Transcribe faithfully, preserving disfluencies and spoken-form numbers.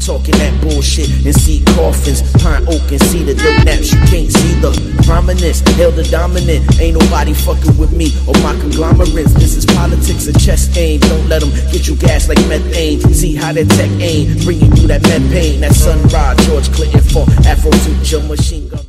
talking that bullshit and see coffins, pine, oak, and cedar. Little naps, you can't see the prominence, elder dominant. Ain't nobody fucking with me or my conglomerates. This is politics and chess game. Don't let them get you gas like methane. See how that tech aim, bringing you that meth pain. That sunrise, George Clinton for Afro to Joe Machine Gun.